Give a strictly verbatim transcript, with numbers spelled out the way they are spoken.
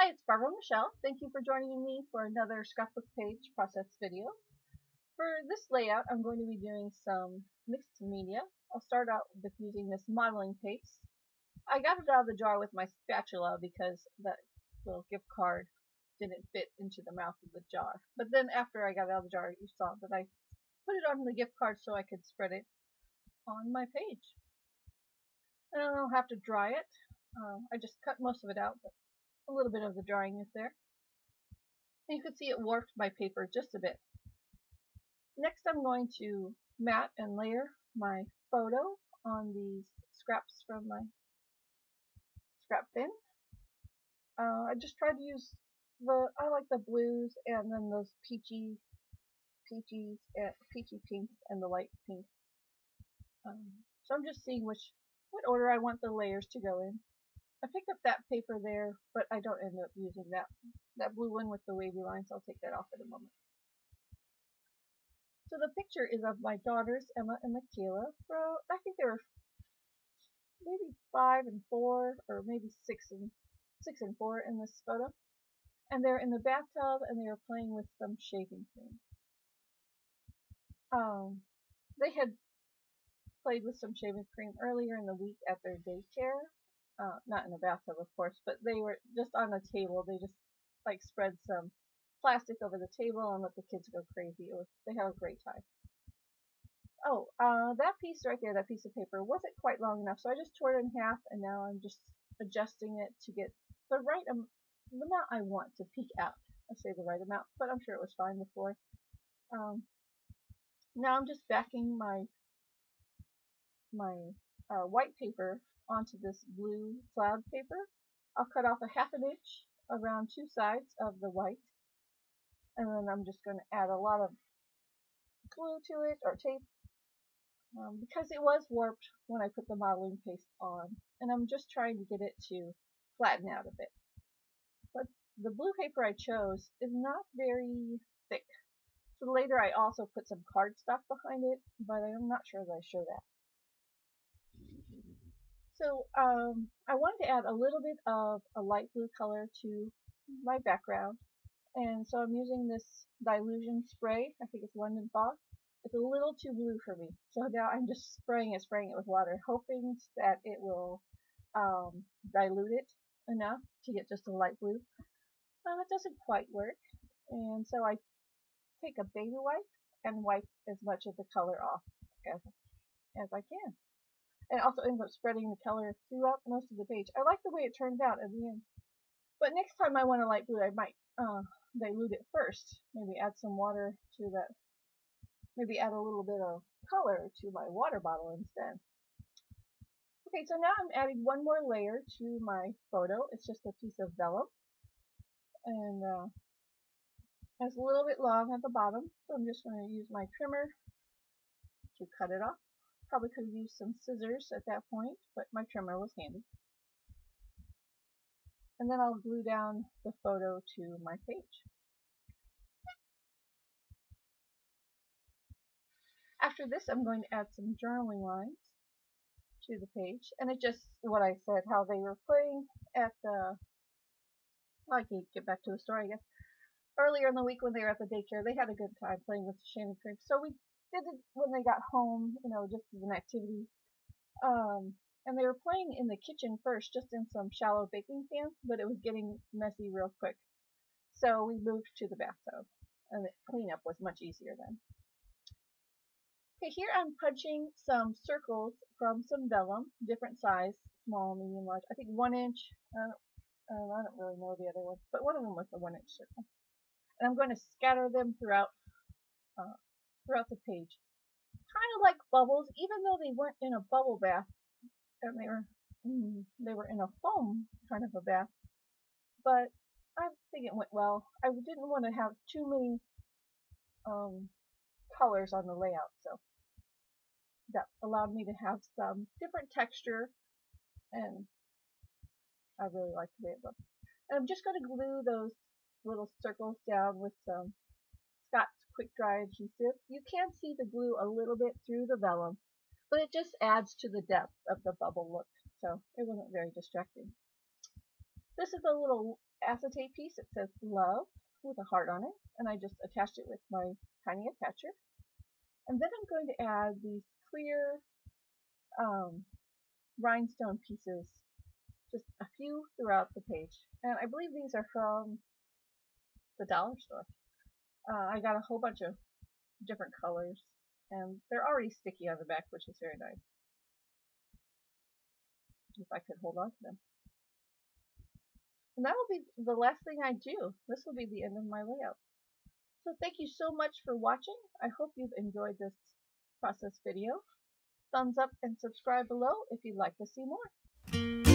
Hi, it's Barbara Michelle. Thank you for joining me for another scrapbook page process video. For this layout, I'm going to be doing some mixed media. I'll start out with using this modeling paste. I got it out of the jar with my spatula because that little gift card didn't fit into the mouth of the jar. But then after I got it out of the jar, you saw that I put it on the gift card so I could spread it on my page. And I'll have to dry it. Uh, I just cut most of it out, but a little bit of the drawing is there. And you can see it warped my paper just a bit. Next, I'm going to matte and layer my photo on these scraps from my scrap bin. Uh, I just tried to use the, I like the blues and then those peachy, peachy, uh, peachy pinks and the light pinks. Um, so I'm just seeing which what order I want the layers to go in. I picked up that paper there, but I don't end up using that that blue one with the wavy lines. I'll take that off in a moment. So the picture is of my daughters, Emma and Michaela. Well, I think they were maybe five and four, or maybe six and six and four in this photo. And they're in the bathtub, and they are playing with some shaving thing. Um, they had played with some shaving cream earlier in the week at their daycare. Uh, not in the bathtub, of course, but they were just on the table. They just like spread some plastic over the table and let the kids go crazy. It was, they had a great time. Oh, uh, that piece right there, that piece of paper, wasn't quite long enough, so I just tore it in half, and now I'm just adjusting it to get the right um, the amount I want to peek out. I say the right amount, but I'm sure it was fine before. Um, now I'm just backing my my uh, white paper onto this blue cloud paper. I'll cut off a half an inch around two sides of the white, and then I'm just going to add a lot of glue to it, or tape, um, because it was warped when I put the modeling paste on, and I'm just trying to get it to flatten out a bit. But the blue paper I chose is not very thick, so later I also put some cardstock behind it, but I'm not sure that I show that. So um, I wanted to add a little bit of a light blue color to my background, and so I'm using this dilution spray. I think it's London Fog. It's a little too blue for me, so now I'm just spraying it, spraying it with water, hoping that it will um, dilute it enough to get just a light blue. Uh, it doesn't quite work, and so I take a baby wipe and wipe as much of the color off as, as I can. And also ends up spreading the color throughout most of the page. I like the way it turns out at the end. But next time I want a light blue, I might uh, dilute it first. Maybe add some water to that. Maybe add a little bit of color to my water bottle instead. Okay, so now I'm adding one more layer to my photo. It's just a piece of vellum. And uh, it's a little bit long at the bottom, so I'm just going to use my trimmer to cut it off. Probably could have used some scissors at that point, but my trimmer was handy. And then I'll glue down the photo to my page. After this, I'm going to add some journaling lines to the page, and it's just what I said, how they were playing at the, well, I can get back to the story, I guess. Earlier in the week when they were at the daycare, they had a good time playing with the shaving cream, so we did it when they got home, you know, just as an activity. Um, and they were playing in the kitchen first, just in some shallow baking pans, but it was getting messy real quick. So we moved to the bathtub, and the cleanup was much easier then. Okay, here I'm punching some circles from some vellum, different size, small, medium, large. I think one inch, I don't, uh, I don't really know the other ones, but one of them was the one inch circle. And I'm going to scatter them throughout uh, throughout the page, kind of like bubbles, even though they weren't in a bubble bath, and they were mm, they were in a foam kind of a bath. But I think it went well. I didn't want to have too many um, colors on the layout, so that allowed me to have some different texture, and I really liked the way it looked. And I'm just going to glue those little circles down with some Scott's quick dry adhesive. You can see the glue a little bit through the vellum, but it just adds to the depth of the bubble look, so it wasn't very distracting. This is a little acetate piece. It says love with a heart on it, and I just attached it with my tiny attacher. And then I'm going to add these clear um, rhinestone pieces, just a few throughout the page. And I believe these are from the dollar store. Uh, I got a whole bunch of different colors, and they're already sticky on the back, which is very nice. If I could hold on to them. And that will be the last thing I do. This will be the end of my layout. So thank you so much for watching. I hope you've enjoyed this process video. Thumbs up and subscribe below if you'd like to see more.